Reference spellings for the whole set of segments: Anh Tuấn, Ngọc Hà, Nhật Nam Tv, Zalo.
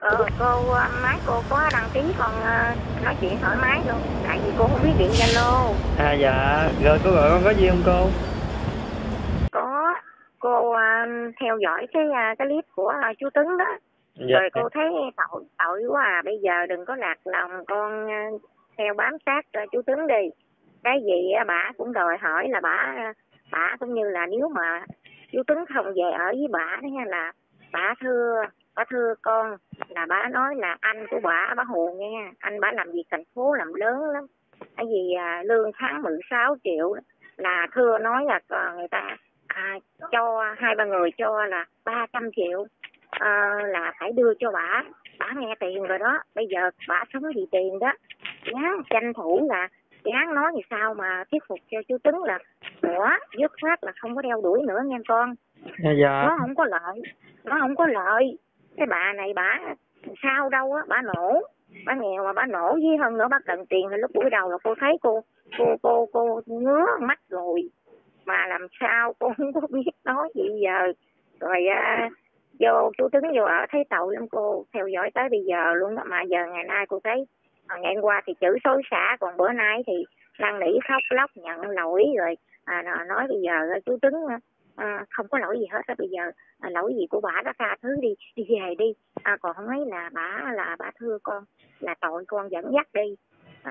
Cô máy cô có đăng ký con nói chuyện thoải mái luôn, tại vì cô không biết điện Zalo. À dạ, rồi cô gọi con có gì không cô? Có, cô theo dõi cái clip của chú Tuấn đó. Dạ. Rồi cô thấy tội tội quá à, bây giờ đừng có lạc lòng con, theo bám sát chú Tuấn đi. Cái gì bà cũng đòi hỏi là bà cũng như là nếu mà chú Tuấn không về ở với bà đó nha, là bà thưa con là bà nói là anh của bà hù nha, anh bà làm việc thành phố làm lớn lắm, tại vì lương tháng 16 triệu là thưa nói là người ta cho hai ba người cho là 300 triệu là phải đưa cho bà nghe tiền rồi đó, bây giờ bà sống vì tiền đó, dám tranh thủ là dám nói thì sao mà thuyết phục cho chú Tuấn là của dứt khoát là không có đeo đuổi nữa nghe con. Dạ. Nó không có lợi. Cái bà này bà sao đâu á, bà nổ, bà nghèo mà bà nổ, với hơn nữa bà cần tiền. Thì lúc buổi đầu là cô thấy cô ngứa mắt rồi, mà làm sao cô không có biết nói gì giờ. Rồi vô chú Tuấn vô ở thấy tội lắm, cô theo dõi tới bây giờ luôn đó, mà giờ ngày nay cô thấy ngày hôm qua thì chửi xối xả, còn bữa nay thì năn nỉ khóc lóc nhận lỗi rồi nói bây giờ chú Tuấn không có lỗi gì hết á, bây giờ lỗi gì của bà đã tha thứ đi, đi về đi. Còn không ấy là bà thưa con là tội con dẫn dắt đi.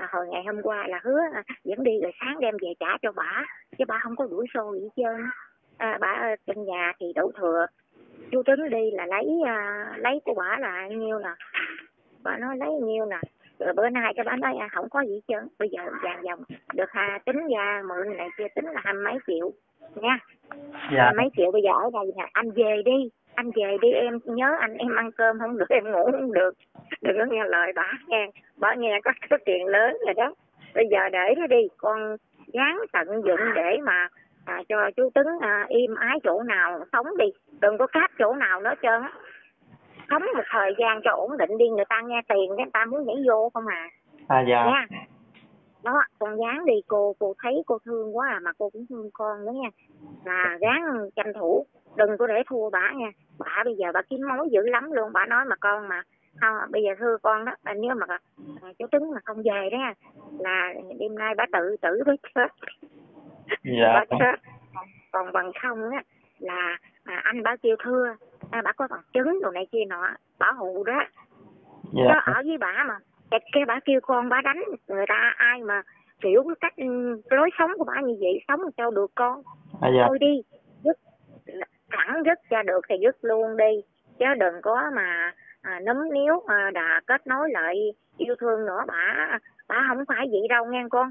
Hồi ngày hôm qua là hứa dẫn đi rồi sáng đem về trả cho bà, chứ bà không có đuổi xô gì hết trơn. Bà trong nhà thì đổ thừa, chú Tuấn đi là lấy của bà là nhiêu nè, bà nói lấy nhiêu nè. Rồi bữa nay cái bà nói không có gì hết trơn, bây giờ vàng vòng được tính ra mượn này kia tính là 20 mấy triệu nha. Dạ. Mấy triệu bây giờ ở đây nè, anh về đi em nhớ anh, em ăn cơm không được, em ngủ không được, đừng có nghe lời bà nghe có số tiền lớn rồi đó, bây giờ để nó đi, con gắng tận dụng để mà cho chú Tuấn im ái chỗ nào sống đi, đừng có cáp chỗ nào nữa trơn á, sống một thời gian cho ổn định đi, người ta nghe tiền người ta muốn nhảy vô không à. Dạ. Nha. Đó, con gán đi, cô thấy cô thương quá à, mà cô cũng thương con nữa nha, là gán tranh thủ đừng có để thua bà nha, bà bây giờ bà kiếm mối dữ lắm luôn, bà nói mà con mà không, bây giờ thưa con đó, nếu mà chú Tuấn mà không về đó nha, là đêm nay bà tự tử với chết. Dạ. Bà chết, còn bằng không á là anh bà kêu thưa bà có bằng chứng đồ này kia nọ bà hù đó. Dạ. Đó, ở với bà mà cái bà kêu con bà đánh người ta, ai mà kiểu cách lối sống của bà như vậy sống sao được con. Dạ. Thôi đi, dứt thẳng, dứt ra được thì dứt luôn đi, chứ đừng có mà nấm níu đã kết nối lại yêu thương nữa, bà không phải vậy đâu nghe con,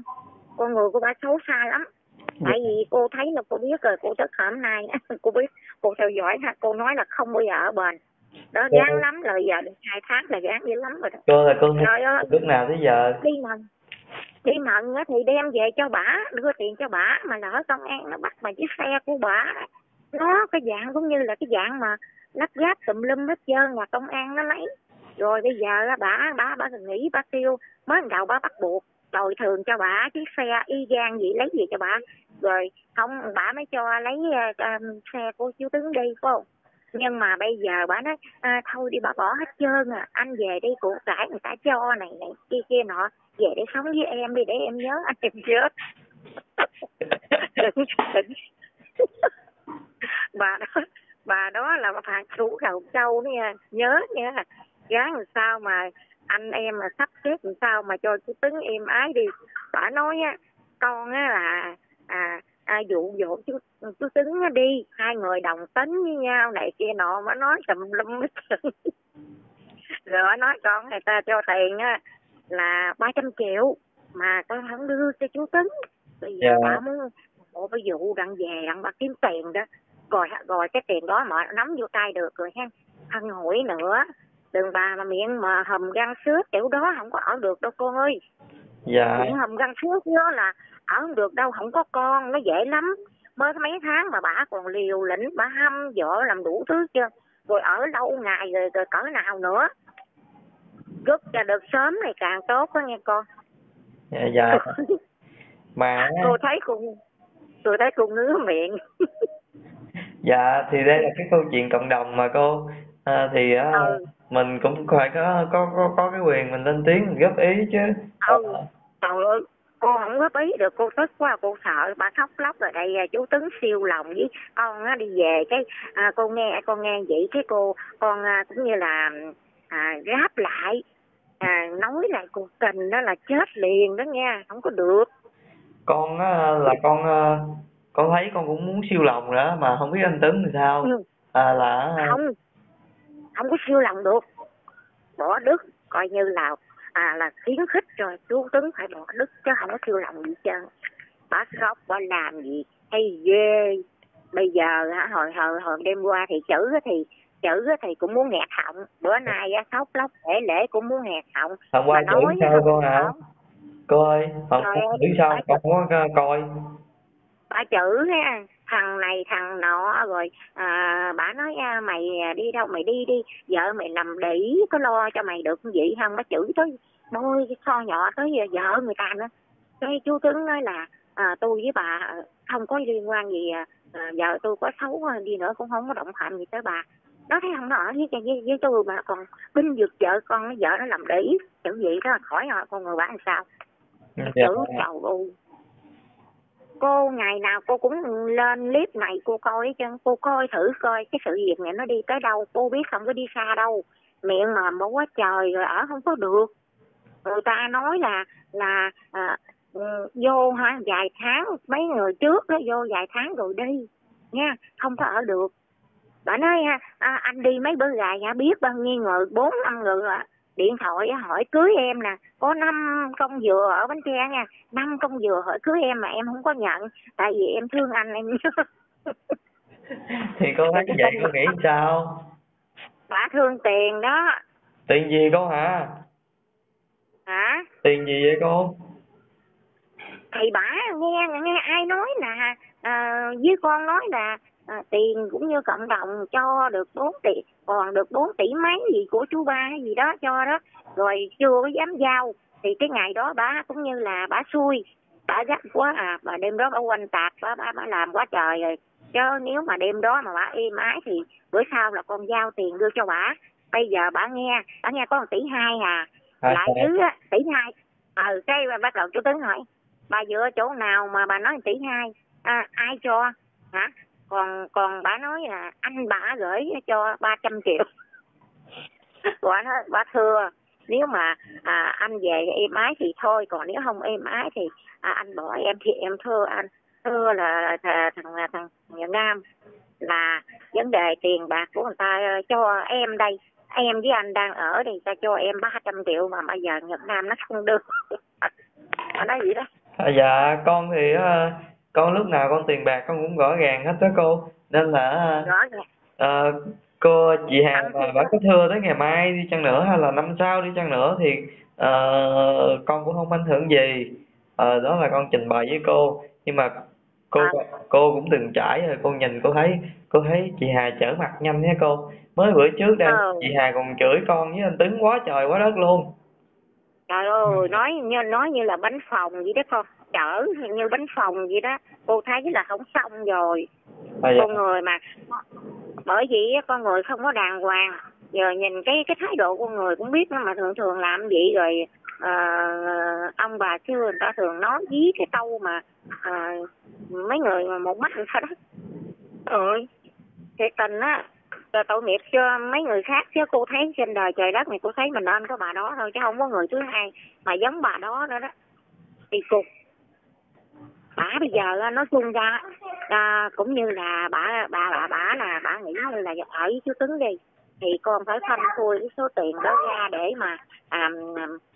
con người của bà xấu xa lắm. Dạ. Tại vì cô thấy là cô biết rồi, cô tức hôm nay cô biết, cô theo dõi cô nói là không bao giờ ở bền đó, gán lắm rồi, giờ được 2 tháng là gán dữ lắm rồi đó. Cô là con lúc nào tới giờ đi mận thì đem về cho bả, đưa tiền cho bả, mà lỡ công an nó bắt mà chiếc xe của bả nó cái dạng cũng như là cái dạng mà lắp ráp tùm lum hết trơn, là công an nó lấy rồi, bây giờ bả nghĩ bả kêu mới đầu bả bắt buộc đòi thường cho bả chiếc xe y gan gì lấy gì cho bả, rồi không bả mới cho lấy xe của chú Tuấn đi phải không. Nhưng mà bây giờ bà nói thôi đi bà bỏ hết trơn à, anh về đi, của cải người ta cho này kia nọ, về để sống với em đi, để em nhớ anh em chết. Bà đó là phạt thủ đầu trâu đó nha, nhớ nha, gái làm sao mà anh em mà sắp xếp làm sao mà cho chú Tuấn im ái đi. Bà nói á, con á là dụ dỗ chú Tuấn đi, hai người đồng tính với nhau này kia nọ, mà nói tùm lum hết trơn. Rồi nói con người ta cho tiền á là 300 triệu mà con không đưa cho chú Tuấn, bây giờ bà muốn bộ cái vụ đặng về đặng bà kiếm tiền đó, rồi cái tiền đó mà nắm vô tay được rồi ha, hân hủi nữa, đừng bà mà miệng mà hầm răng xước kiểu đó không có ở được đâu con ơi. Dạ. Miệng hầm răng xước đó là ở không được đâu, không có con nó dễ lắm, mới mấy tháng mà bà còn liều lĩnh, bà hâm vợ làm đủ thứ chưa, rồi ở lâu ngày rồi cỡ nào nữa, rút ra được sớm này càng tốt đó nghe con. Dạ. Mà tôi thấy cô ngứa miệng. Dạ, thì đây là cái câu chuyện cộng đồng mà cô Thì mình cũng phải có cái quyền mình lên tiếng, mình góp ý chứ. Trời ơi, cô không góp ý được, cô tức quá, cô sợ, bà khóc lóc rồi đây chú Tuấn siêu lòng với con á, đi về cái cô nghe vậy cái con cũng như là ráp lại, nói lại cuộc tình đó là chết liền đó nha, không có được. Con á là con thấy con cũng muốn siêu lòng nữa mà không biết anh Tuấn thì sao. Không có siêu lòng được, bỏ đứt, coi như là khuyến khích rồi chú Tuấn phải bỏ đứt chứ không có siêu lòng gì trơn. Bà khóc, bà làm gì hay ghê. Bây giờ hồi đêm qua thì chữ thì cũng muốn nghẹt họng, bữa nay khóc lóc lễ lễ cũng muốn nghẹt họng. Hôm qua chữ sao con hả? Cô ơi, hôm qua chữ sao con có coi? Bà chữ ha, thằng này thằng nọ rồi bà nói mày đi đâu mày đi đi, vợ mày làm đĩ có lo cho mày được vậy không, bà chửi tới môi so nhỏ tới vợ người ta nữa. Cái chú Tuấn nói là tôi với bà không có liên quan gì, vợ tôi có xấu đi nữa cũng không có động phạm gì tới bà. Nó thấy không, nó ở với tôi mà còn binh vực vợ con, vợ nó làm đĩ chữ vậy đó, khỏi hỏi con người bà làm sao. Chữ chầu u. Cô ngày nào cô cũng lên clip này cô coi chứ, cô coi thử coi cái sự việc này nó đi tới đâu, cô biết không có đi xa đâu, miệng mồm bố quá trời rồi ở không có được. Người ta nói là vô vài tháng, mấy người trước đó vô vài tháng rồi đi nha, không có ở được. Bà nói anh đi mấy bữa gài biết bao nhiêu người, 4-5 người rồi. Điện thoại hỏi cưới em nè, có 5 con dừa ở Bến Tre nha, 5 con dừa hỏi cưới em mà em không có nhận, tại vì em thương anh em. Thì con thấy vậy con nghĩ sao? Bà thương tiền đó. Tiền gì con hả? Hả? Tiền gì vậy con? Thì bà nghe ai nói là với con nói là tiền cũng như cộng đồng cho được 4 tỷ, còn được 4 tỷ mấy gì của chú ba hay gì đó cho đó, rồi chưa có dám giao. Thì cái ngày đó bà cũng như là bà xui, bà gắt quá bà đêm đó bà quanh tạc, bà làm quá trời rồi. Chứ nếu mà đêm đó mà bà êm ái thì bữa sau là con giao tiền đưa cho bà. Bây giờ bà nghe có 1,2 tỷ lại thứ 1,2 tỷ. Cái bắt đầu chú Tuấn hỏi bà dựa chỗ nào mà bà nói 1,2 tỷ, ai cho hả? Còn bà nói là anh bà gửi cho 300 triệu. Bà nói bà thưa, nếu mà anh về êm ái thì thôi, còn nếu không êm ái thì anh bỏ em thì em thưa anh. Thưa là thằng Nhật Nam, là vấn đề tiền bạc của người ta cho em đây, em với anh đang ở đây, ta cho em 300 triệu mà bây giờ Nhật Nam nó không được. Bà nói vậy đó. Dạ con thì con lúc nào con tiền bạc con cũng rõ ràng hết đó cô, nên là cô chị Hà mà bà có thưa tới ngày mai đi chăng nữa hay là năm sau đi chăng nữa thì con cũng không ảnh hưởng gì, đó là con trình bày với cô. Nhưng mà cô cũng từng trải rồi, cô nhìn cô thấy chị Hà trở mặt nhanh thế cô. Mới bữa trước đây chị Hà còn chửi con với anh Tuấn quá trời quá đất luôn. Trời ơi, nói như là bánh phồng vậy đó con, chở như bánh phồng vậy đó, cô thấy là không xong rồi. Con người mà, bởi vì con người không có đàng hoàng, giờ nhìn cái thái độ con người cũng biết mà thường làm vậy rồi. Ông bà xưa người ta thường nói dí cái câu mà mấy người mà một mắt người ta đó. Ơi, thiệt tình á. Rồi tội nghiệp cho mấy người khác chứ, cô thấy trên đời trời đất này cô thấy mình nên có bà đó thôi chứ không có người thứ hai mà giống bà đó nữa đó. Thì cục bà bây giờ nói chung ra cũng như là bà là bà nghĩ là ở với chú Tuấn đi thì con phải phanh khui cái số tiền đó ra để mà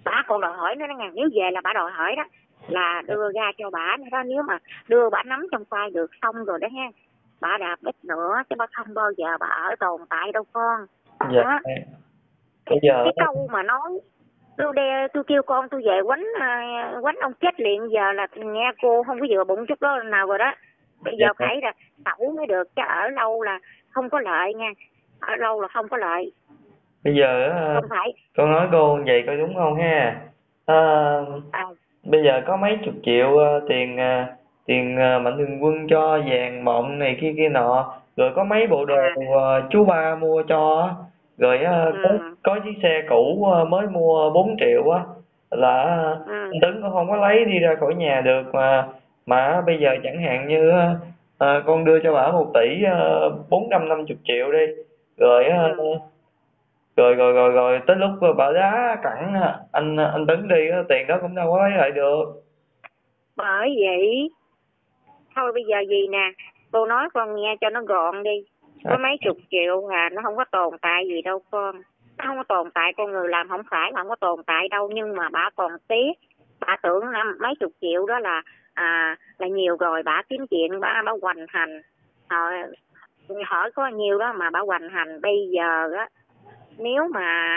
bà còn đòi hỏi nữa đó nha, nếu về là bà đòi hỏi đó là đưa ra cho bà nữa đó, nếu mà đưa bà nắm trong tay được xong rồi đó ha. Bà đạp ít nữa chứ bà không bao giờ bà ở tồn tại đâu con. Dạ. Cái câu mà nói tôi kêu con tôi về quánh ông chết liền, giờ là nghe cô không có vừa bụng chút đó nào rồi đó. Bây giờ phải là tẩu mới được chứ ở lâu là không có lợi nha. Ở lâu là không có lợi. Bây giờ không phải. Con nói cô vậy coi đúng không ha? Bây giờ có mấy chục triệu tiền mạnh thường quân cho vàng mộng này kia nọ, rồi có mấy bộ đồ chú ba mua cho Rồi có chiếc xe cũ mới mua 4 triệu á, là anh Tuấn cũng không có lấy đi ra khỏi nhà được, mà bây giờ chẳng hạn như con đưa cho bả 1 tỷ 450 triệu đi, rồi rồi tới lúc bả đá cẳng anh Tuấn đi, tiền đó cũng đâu có lấy lại được. Bởi vậy thôi bây giờ gì nè, cô nói con nghe cho nó gọn đi, có mấy chục triệu là nó không có tồn tại gì đâu con, nó không có tồn tại, con người làm không phải là không có tồn tại đâu, nhưng mà bà còn tiếc, bà tưởng là mấy chục triệu đó là nhiều rồi, bà kiếm chuyện bà hoành hành, hỏi có nhiều đó mà bà hoành hành. Bây giờ á, nếu mà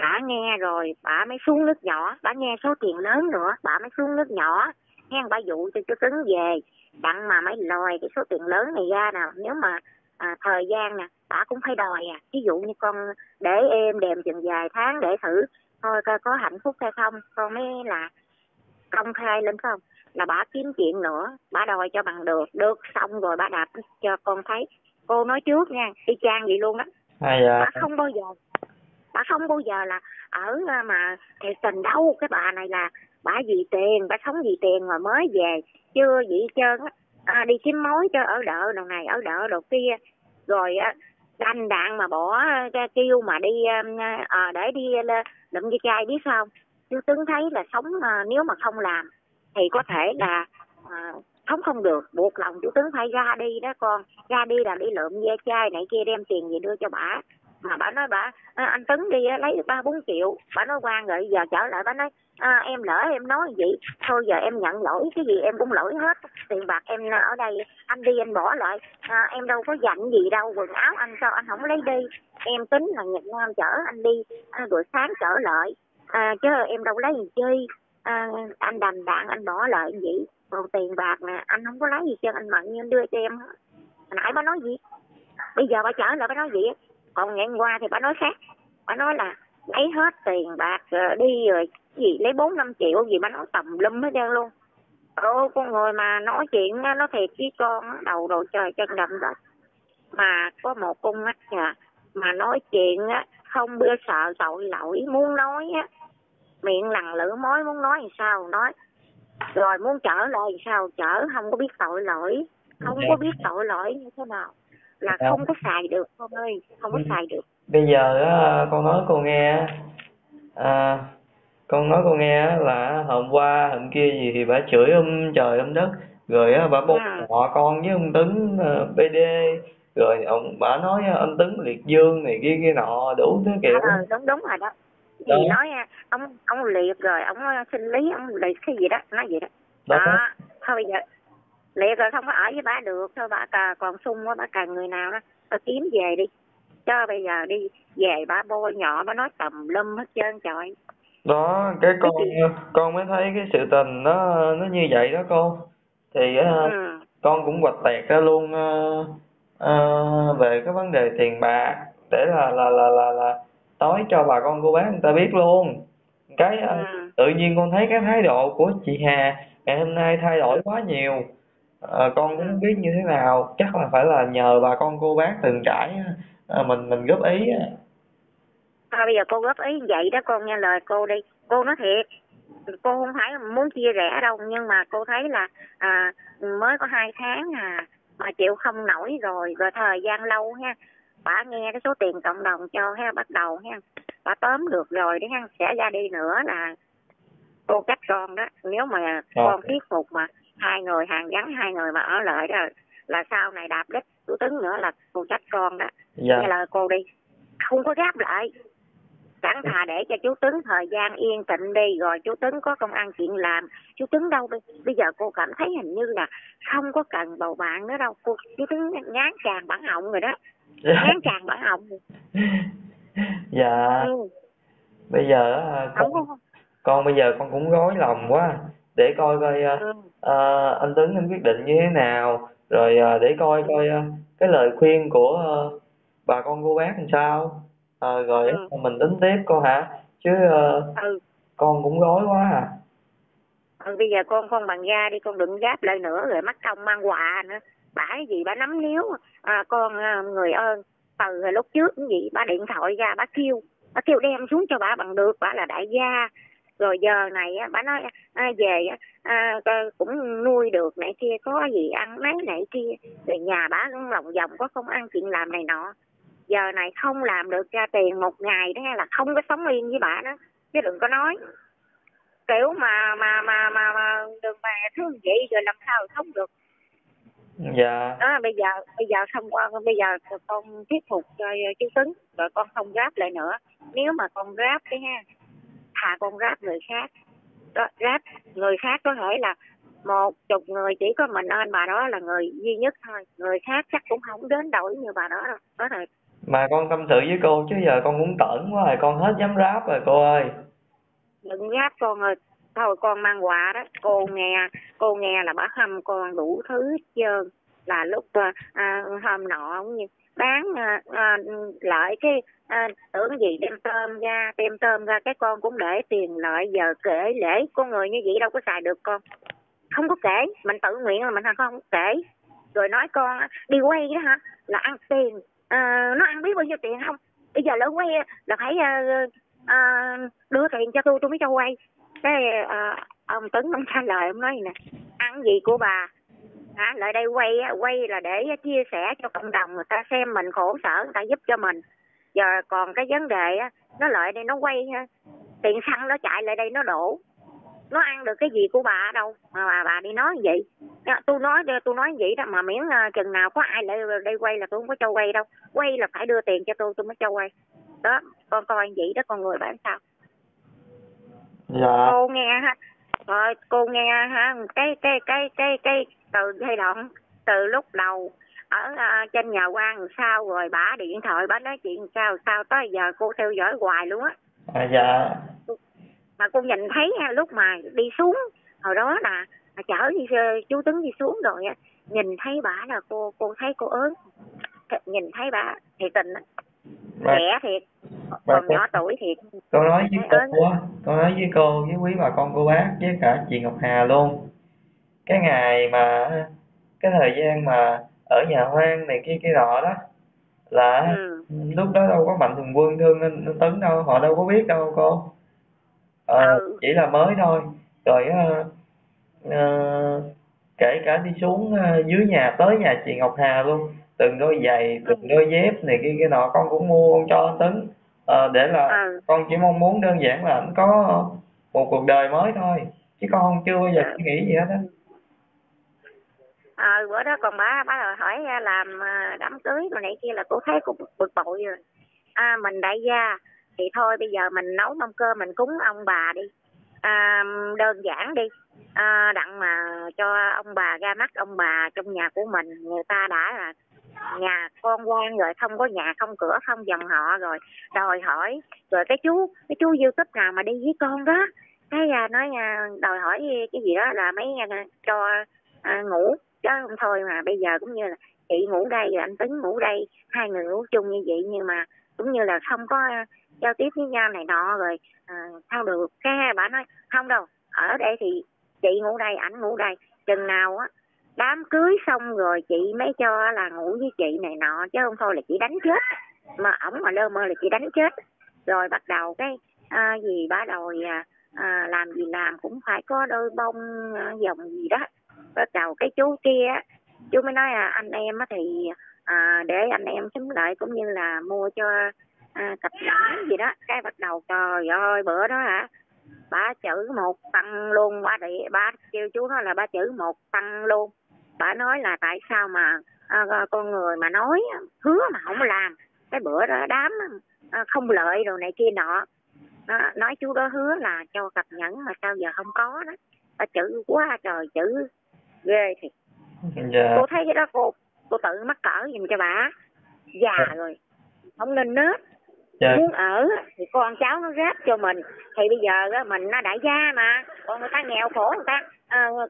bà nghe rồi bà mới xuống nước nhỏ, bà nghe số tiền lớn nữa bà mới xuống nước nhỏ nghe, bà dụ cho Tuấn về đặng mà mới lòi cái số tiền lớn này ra nào. Nếu mà thời gian nè bà cũng phải đòi, ví dụ như con để em đềm chừng vài tháng để thử thôi coi có hạnh phúc hay không, con mới là công khai lên không, là bà kiếm chuyện nữa, bà đòi cho bằng được, được xong rồi bà đạp cho con thấy. Cô nói trước nha, y chang vậy luôn đó. Bà không bao giờ, là ở mà thiệt tình đâu, cái bà này là bà vì tiền, bà sống vì tiền rồi mới về, chưa gì trơn á, đi kiếm mối cho ở đợ đồ này, ở đợ đồ kia, rồi đanh đạn mà bỏ kêu mà đi để đi đụng với trai, biết sao? Chú Tuấn thấy là sống nếu mà không làm thì có thể là sống không được, buộc lòng chú Tuấn phải ra đi đó con, ra đi là đi lượm ve chai này kia đem tiền về đưa cho bả. Mà bả nói bả anh Tuấn đi lấy được 3-4 triệu, bả nói quan rồi, giờ trở lại bả nói em lỡ em nói vậy thôi, giờ em nhận lỗi, cái gì em cũng lỗi hết, tiền bạc em ở đây anh đi anh bỏ lại, em đâu có dặn gì đâu, quần áo anh sao anh không lấy đi, em tính là Nhật Nam chở anh đi buổi sáng trở lại, chứ em đâu lấy gì chi, anh đành đạn anh bỏ lại vậy, còn tiền bạc nè anh không có lấy gì chứ, anh mặn như anh đưa cho em hết. Hồi nãy bả nói gì, bây giờ bả trở lại bả nói gì, còn ngày hôm qua thì bả nói khác, bả nói là lấy hết tiền bạc đi rồi gì lấy 4-5 triệu gì, bả nói tầm lum hết trơn luôn. Ô con người mà nói chuyện nó thiệt với con, đầu đồ trời chân đậm rồi, mà có một con mắt mà nói chuyện á không bưa sợ tội lỗi, muốn nói á miệng lằng lửa mối, muốn nói làm sao nói, rồi muốn trở lại làm sao trở, không có biết tội lỗi, như thế nào là không có xài được con ơi, không có xài được. Bây giờ con nói cô nghe, là hôm qua hôm kia gì thì bà chửi trời đất, rồi bà bột họ con với ông Tuấn PD, rồi bà nói ông Tuấn liệt dương này kia kia nọ đủ thứ kiểu. Đúng rồi đó. Gì nói ông liệt rồi, ông sinh lý, ông liệt cái gì đó, nói vậy đó. Thôi bây giờ liệt rồi không có ở với bà được, thôi bà còn sung quá, bà cần người nào đó, bà kiếm về đi. Cho bây giờ đi về bà bôi nhỏ, bà nói tầm lum hết trơn trời. Đó, cái con mới thấy cái sự tình nó như vậy đó con. Thì con cũng quạch tẹt ra luôn về cái vấn đề tiền bạc, để là nói cho bà con cô bác người ta biết luôn. Cái tự nhiên con thấy cái thái độ của chị Hà ngày hôm nay thay đổi quá nhiều. Con cũng không biết như thế nào, chắc là phải là nhờ bà con cô bác từng trải mình góp ý. Thôi bây giờ cô góp ý vậy đó con, nghe lời cô đi. Cô nói thiệt, cô không phải muốn chia rẽ đâu, nhưng mà cô thấy là mới có 2 tháng mà chịu không nổi rồi, rồi thời gian lâu ha, bà nghe cái số tiền cộng đồng cho ha, bắt đầu ha, bà tóm được rồi đấy ha, sẽ ra đi nữa là cô cách con đó. Nếu mà con thuyết phục mà hai người hàng gắn, hai người mà ở lại đó là sau này đạp đích của Tuấn nữa là cô trách con đó. Nghe lời cô đi, không có gáp lại, sẵn thà để cho chú Tuấn thời gian yên tĩnh đi, rồi chú Tuấn có công ăn chuyện làm. Chú Tuấn đâu bây giờ cô cảm thấy hình như là không có cần bầu bạn nữa đâu cô, chú Tuấn ngán chàng bản họng rồi đó, ngán chàng bản họng. Bây giờ con bây giờ con cũng rối lòng quá, để coi coi anh Tuấn anh quyết định như thế nào, rồi để coi coi cái lời khuyên của bà con cô bác làm sao, rồi mình tính tiếp cô hả, chứ con cũng rối quá bây giờ con bằng ra đi, con đừng gáp lại nữa, rồi mắc công mang quà nữa. Bả cái gì bả nắm níu con người ơn, từ lúc trước cũng vậy, bà điện thoại ra bà kêu đem xuống cho bà bằng được, bà là đại gia. Rồi giờ này bà nói về cũng nuôi được này kia, có gì ăn nấy này kia. Rồi nhà bà cũng lòng vòng có công ăn chuyện làm này nọ. Giờ này không làm được ra tiền một ngày đó là không có sống yên với bà đó. Chứ đừng có nói kiểu mà đừng mà thương vậy rồi làm sao sống được. Dạ. Đó, bây giờ xong qua bây giờ con thuyết phục cho chú Tuấn rồi con không ráp lại nữa. Nếu mà con ráp cái ha, thà con ráp người khác. Đó, ráp người khác có thể là 10 người, chỉ có mình anh bà đó là người duy nhất thôi, người khác chắc cũng không đến đổi như bà đó đâu. Đó rồi. Mà con tâm sự với cô chứ giờ con cũng tởn quá rồi, con hết dám ráp rồi cô ơi. Đừng ráp con ơi. Thôi con mang quà đó, cô nghe là bà hâm con đủ thứ hết trơn. Là lúc hôm nọ cũng như bán lợi cái tưởng gì đem tôm ra cái con cũng để tiền lợi, giờ kể lễ con người như vậy đâu có xài được con. Không có kể, mình tự nguyện là mình không kể. Rồi nói con đi quay đó hả, là ăn tiền, nó ăn biết bao nhiêu tiền không? Bây giờ lỡ quay là phải đưa tiền cho tôi mới cho quay. Cái ông Tuấn ông trả lời ông nói nè, ăn gì của bà hả, lại đây quay là để chia sẻ cho cộng đồng, người ta xem mình khổ sở người ta giúp cho mình. Giờ còn cái vấn đề á, nó lại đây nó quay ha, tiền xăng nó chạy lại đây nó đổ, nó ăn được cái gì của bà đâu mà bà đi nói vậy. Tôi nói vậy đó, mà miễn chừng nào có ai lại đây quay là tôi không có cho quay đâu, quay là phải đưa tiền cho tôi mới cho quay. Đó con coi vậy đó, con người bạn sao. Dạ. Cô nghe ha, rồi cô nghe ha, cái từ giai đoạn từ lúc đầu ở trên nhà quan sao, rồi bả điện thoại bả nói chuyện sao tới giờ cô theo dõi hoài luôn á. Dạ. Mà cô nhìn thấy lúc mà đi xuống hồi đó là chở chú Tuấn đi xuống rồi á, nhìn thấy bả là cô thấy cô ớn, nhìn thấy bả thiệt tình á. Trẻ thiệt, còn nhỏ tuổi thiệt. Con nói với cô á, con nói với cô, với quý bà con cô bác, với cả chị Ngọc Hà luôn. Cái ngày mà, cái thời gian mà ở nhà hoang này kia kia đó đó, là lúc đó đâu có Mạnh Thường Quân thương nên Tuấn đâu, họ đâu có biết đâu cô. Chỉ là mới thôi. Rồi kể cả đi xuống dưới nhà, tới nhà chị Ngọc Hà luôn, từng đôi giày, từng đôi dép này kia kia nọ con cũng mua, con cho anh Tuấn để là con chỉ mong muốn đơn giản là anh có một cuộc đời mới thôi, chứ con chưa bao giờ suy nghĩ gì hết á. Bữa đó còn bà hỏi làm đám cưới mà này kia là cô thấy cũng bực bội rồi. Mình đại gia thì thôi bây giờ mình nấu mâm cơm mình cúng ông bà đi, đơn giản đi. Đặng mà cho ông bà ra mắt ông bà trong nhà của mình, người ta đã là nhà con quan rồi, không có nhà không cửa không dòng họ rồi, đòi hỏi rồi cái chú YouTube nào mà đi với con đó cái nói đòi hỏi cái gì đó là mấy cho ngủ chứ không thôi mà bây giờ cũng như là chị ngủ đây rồi anh Tuấn ngủ đây, hai người ngủ chung như vậy, nhưng mà cũng như là không có giao tiếp với nhau này nọ rồi sao được. Cái bà nói không đâu, ở đây thì chị ngủ đây ảnh ngủ đây, chừng nào á đám cưới xong rồi chị mới cho là ngủ với chị này nọ, chứ không thôi là chị đánh chết. Mà ổng mà lơ mơ là chị đánh chết. Rồi bắt đầu cái gì bả đòi làm gì làm cũng phải có đôi bông vòng gì đó. Bắt đầu cái chú kia á, chú mới nói anh em á thì để anh em xúm lại cũng như là mua cho cặp nhẫn gì đó. Cái bắt đầu trời ơi bữa đó hả, bà chữ một tăng luôn, bà kêu chú nói là bà chữ một tăng luôn. Bà nói là tại sao mà con người mà nói hứa mà không làm, cái bữa đó đám không lợi rồi này kia nọ. Nói chú đó hứa là cho cặp nhẫn mà sao giờ không có đó. Bà chữ quá trời chữ ghê thiệt. Dạ. Cô thấy cái đó cô tự mắc cỡ giùm cho bà. Già rồi, không nên nết. Dạ. Muốn ở thì con cháu nó ráp cho mình, thì bây giờ á, mình nó đại gia mà, còn người ta nghèo khổ người ta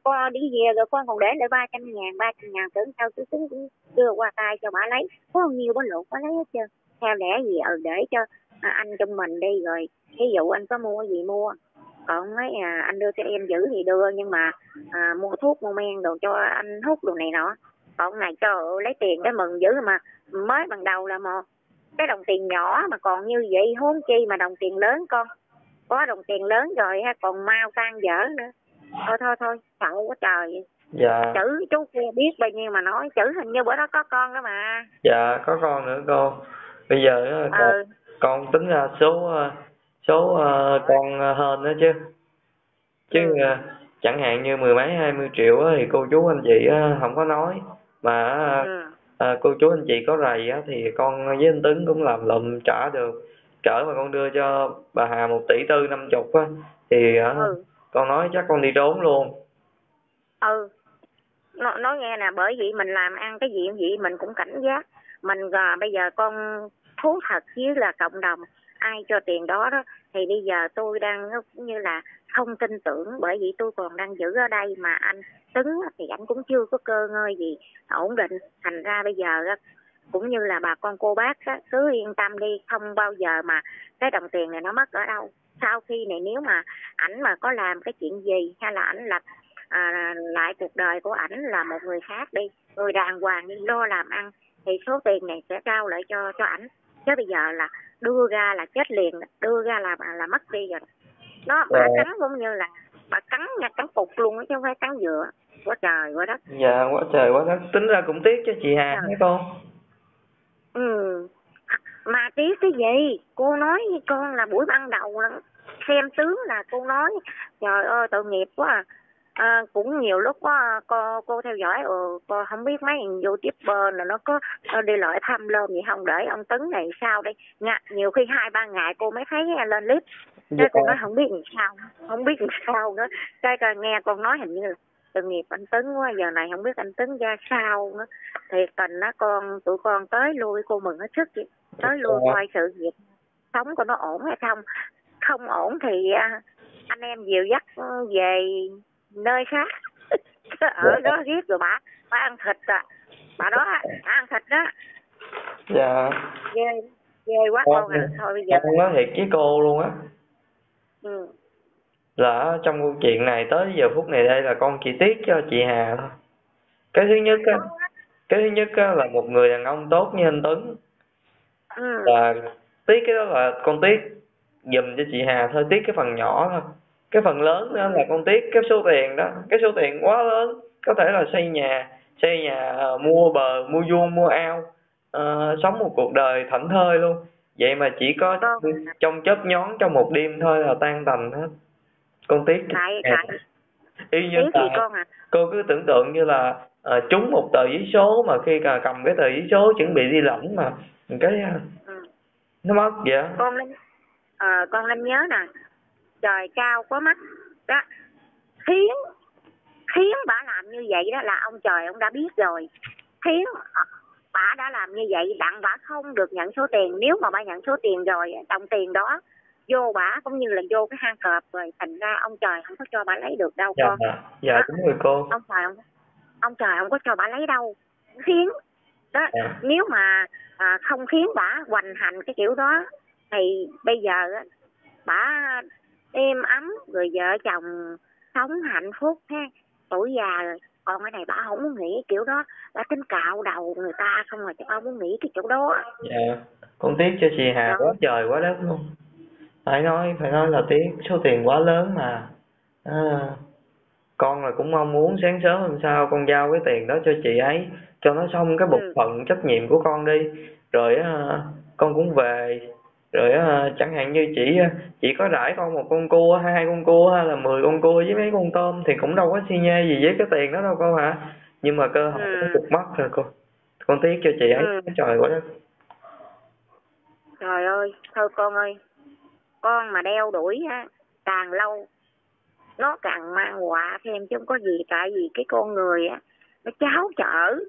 con đi về rồi con còn để lại 300 ngàn, 300 ngàn tưởng sao chú Tuấn cũng đưa qua tay cho bà lấy, có nhiều bó lụt có lấy hết trơn, theo lẽ gì để cho anh trong mình đi, rồi ví dụ anh có mua gì mua, còn nói anh đưa cho em giữ thì đưa, nhưng mà mua thuốc mua men đồ cho anh hút đồ này nọ. Còn này cho lấy tiền cái mừng dữ, mà mới ban đầu là một cái đồng tiền nhỏ mà còn như vậy, huống chi mà đồng tiền lớn con. Có đồng tiền lớn rồi ha, còn mau tan dở nữa. Thôi, sợ quá trời. Dạ. Chữ chú kia biết bao nhiêu mà nói, chữ hình như bữa đó có con đó mà. Dạ, có con nữa cô. Bây giờ con tính ra số con hên đó chứ chẳng hạn như 10 mấy 20 triệu thì cô chú anh chị không có nói mà cô chú anh chị có rầy thì con với anh Tuấn cũng làm lụm trả được. Trở mà con đưa cho bà Hà 1,450 tỷ thì con nói chắc con đi trốn luôn. Nói nghe nè, bởi vì mình làm ăn cái gì vậy mình cũng cảnh giác. Mình bây giờ con thú thật với là cộng đồng, ai cho tiền đó thì bây giờ tôi đang như là không tin tưởng, bởi vì tôi còn đang giữ ở đây mà anh Tuấn thì anh cũng chưa có cơ ngơi gì ổn định, thành ra bây giờ cũng như là bà con cô bác đó, cứ yên tâm đi, không bao giờ mà cái đồng tiền này nó mất ở đâu. Sau khi này nếu mà ảnh mà có làm cái chuyện gì hay là ảnh lập lại cuộc đời của ảnh là một người khác đi, người đàng hoàng đi lo làm ăn thì số tiền này sẽ trao lại cho ảnh, chứ bây giờ là đưa ra là chết liền, đưa ra là mất đi rồi đó. Bà cắn cũng như là bà cắn nha, cắn cục luôn chứ không phải cắn dừa. Quá trời quá đất. Dạ, quá trời quá đất, tính ra cũng tiếc chứ chị Hà thấy con. Mà tiếc cái gì, cô nói với con là buổi ban đầu lắm, xem tướng là cô nói trời ơi tội nghiệp quá cũng nhiều lúc đó, cô theo dõi cô không biết mấy YouTuber là nó có đi lại thăm lơm gì không, để ông Tuấn này sao đây nhiều khi 2-3 ngày cô mới thấy lên clip. Cái cô nói không biết làm sao nữa, cái nghe con nói hình như là tội nghiệp anh Tuấn quá, giờ này không biết anh Tuấn ra sao nữa. Thiệt tình á con, tụi con tới lui cô mừng hết sức vậy, tới lui coi sự việc sống của nó ổn hay không, không ổn thì anh em dìu dắt về nơi khác ở đó giết rồi bà ăn thịt bà đó bà ăn thịt đó. Dạ ghê quá con à. Thôi bây giờ con nói thiệt với cô luôn á là trong câu chuyện này tới giờ phút này đây là con chỉ tiếc cho chị Hà thôi. Cái thứ nhất là một người đàn ông tốt như anh Tuấn là tiếc, cái đó là con tiếc dùm cho chị Hà thôi, tiếc cái phần nhỏ thôi. Cái phần lớn nữa là con tiếc cái số tiền đó, cái số tiền quá lớn, có thể là xây nhà mua bờ, mua vuông, mua ao, sống một cuộc đời thảnh thơi luôn. Vậy mà chỉ có trong chớp nhón, trong một đêm thôi là tan tành hết. Con tiếc. Y như cô cứ tưởng tượng như là trúng một tờ giấy số, mà khi cầm cái tờ giấy số chuẩn bị đi lỏng mà cái nó mất vậy. Con Linh nhớ nè, trời cao quá mắt đó, khiến bà làm như vậy đó là ông trời ông đã biết rồi, khiến bà đã làm như vậy đặng bà không được nhận số tiền. Nếu mà bà nhận số tiền rồi, đồng tiền đó vô bà cũng như là vô cái hang cọp rồi, thành ra ông trời không có cho bà lấy được đâu con. Dạ đúng rồi cô. Ông trời không có cho bà lấy đâu, khiến đó. Nếu mà không khiến bà hoành hành cái kiểu đó thì bây giờ bà êm ấm rồi vợ chồng sống hạnh phúc ha, tuổi già rồi. Còn cái này bà không muốn nghĩ kiểu đó, bà tính cạo đầu người ta không rồi, chứ bà muốn nghĩ cái chỗ đó. Dạ, con tiếc cho chị Hà quá trời quá đất luôn. Phải nói là tiếc, số tiền quá lớn mà. Con là cũng mong muốn sáng sớm hôm sau con giao cái tiền đó cho chị ấy, cho nó xong cái bổn phận trách nhiệm của con đi, rồi con cũng về. Rồi chẳng hạn như chị có rải con một con cua, 2 con cua hay là 10 con cua với mấy con tôm thì cũng đâu có xi nhê gì với cái tiền đó đâu cô hả. Nhưng mà cơ hội nó cục mất rồi cô. Con tiếc cho chị ấy. Trời quá đó. Trời ơi, thôi con ơi, con mà đeo đuổi á càng lâu nó càng mang họa thêm chứ không có gì. Tại vì cái con người á nó cháo chở,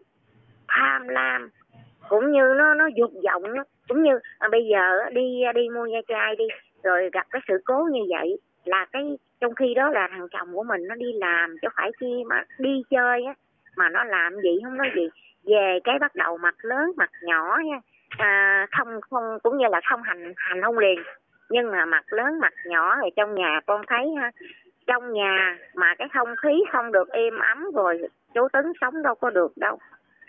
tham lam, cũng như nó dục vọng đó. Cũng như bây giờ đi mua ve chai đi, rồi gặp cái sự cố như vậy là cái trong khi đó là thằng chồng của mình nó đi làm chứ phải chi mà đi chơi á, mà nó làm vậy không nói gì, về cái bắt đầu mặt lớn mặt nhỏ nha, không cũng như là không hành không liền, nhưng mà mặt lớn mặt nhỏ. Rồi trong nhà con thấy ha, trong nhà mà cái không khí không được êm ấm rồi, chú Tuấn sống đâu có được đâu,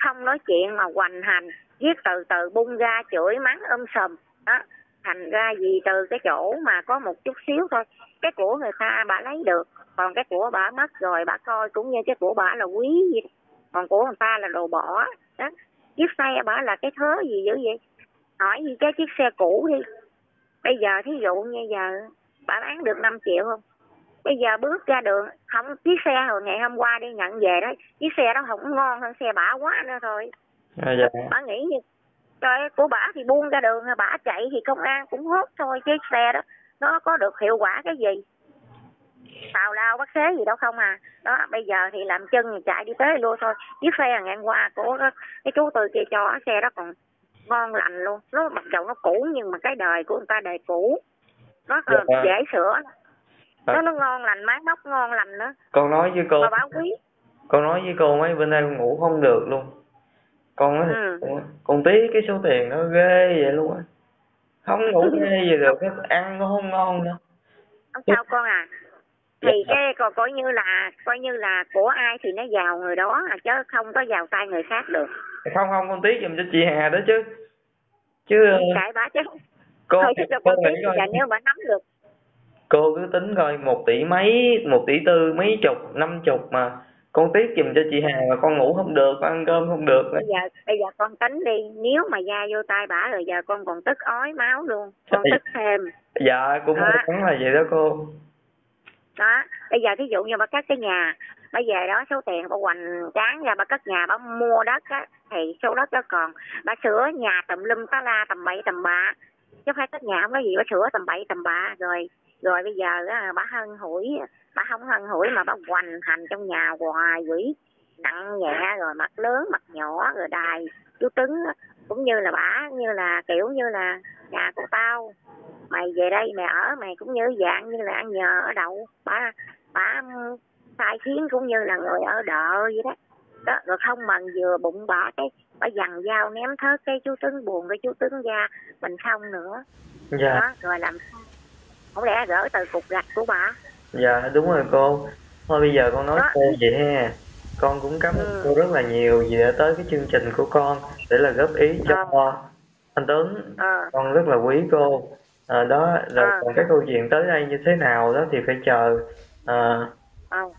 không nói chuyện mà hoành hành Giết từ từ bung ra chửi mắng sùm đó. Thành ra vì từ cái chỗ mà có một chút xíu thôi, cái của người ta bà lấy được, còn cái của bà mất rồi bà coi cũng như cái của bà là quý gì, còn của người ta là đồ bỏ đó. Chiếc xe bà là cái thớ gì dữ vậy? Hỏi như cái chiếc xe cũ đi, bây giờ thí dụ như giờ bà bán được 5 triệu không? Bây giờ bước ra đường, không, chiếc xe hồi ngày hôm qua đi nhận về đó, chiếc xe đó không ngon hơn xe bả quá nữa thôi. À, dạ. Bà nghĩ như trời, của bả thì buông ra đường, bả chạy thì công an cũng hốt thôi, chứ xe đó nó có được hiệu quả cái gì? Tào lao bắt xế gì đâu không à. Đó, bây giờ thì làm chân chạy đi tới luôn thôi. Chiếc xe ngày hôm qua của cái chú từ kia cho, xe đó còn ngon lành luôn. Nó mặc dù nó cũ nhưng mà cái đời của người ta đời cũ, nó dạ. Dễ sửa. À. Nó ngon lành, mái móc ngon lành nữa. Con nói với cô, bảo quý. Con nói với cô mấy bữa nay con ngủ không được luôn. Con nói, con tiếc cái số tiền nó ghê vậy luôn á. Không ngủ ghê gì được, cái ăn nó không ngon đâu. Không sao con à. Thì dạ. Cái còn coi như là của ai thì nó vào người đó, chứ không có vào tay người khác được. Không con tiếc giùm cho chị Hà đó chứ. Tại bà chứ. Cô thôi chứ con tiếc là nếu bà nắm được. Cô cứ tính coi 1 tỷ mấy, 1 tỷ tư, mấy chục, 50 mà. Con tiếc giùm cho chị Hà mà con ngủ không được, con ăn cơm không được. Bây giờ con tính đi, nếu mà da vô tay bả rồi giờ con còn tức ói máu luôn. Con tức thêm. Dạ, cũng đúng là vậy đó cô. Đó, bây giờ thí dụ như bà cất cái nhà, bà về đó số tiền bà hoành tráng ra bà cất nhà, bà mua đất á, thì số đất đó còn. Bà sửa nhà tùm lum tá la tầm bậy tầm bạ. Chứ phải cất nhà không có gì, bà sửa tầm bậy tầm bạ rồi. Rồi bây giờ bà hân hủi, bà không hân hủi mà bà hoành hành trong nhà hoài quỷ, nặng nhẹ rồi mặt lớn mặt nhỏ rồi đài chú Tuấn, cũng như là bà như là kiểu như là nhà của tao, mày về đây mày ở, mày cũng như dạng như là ăn nhờ ở đậu, bà sai khiến cũng như là người ở đợ vậy đó. Đó, rồi không mần vừa bụng bả cái bà dằn dao ném thớt cái chú Tuấn buồn, cái chú Tuấn ra mình không nữa. Dạ. Đó, rồi làm không lẽ gỡ từ cục gạch của bà. Dạ đúng rồi cô. Thôi bây giờ con nói đó. Cô vậy ha. Con cũng cảm ơn cô rất là nhiều vì đã tới cái chương trình của con để là góp ý cho anh Tuấn. Con rất là quý cô. Đó rồi còn cái câu chuyện tới đây như thế nào đó thì phải chờ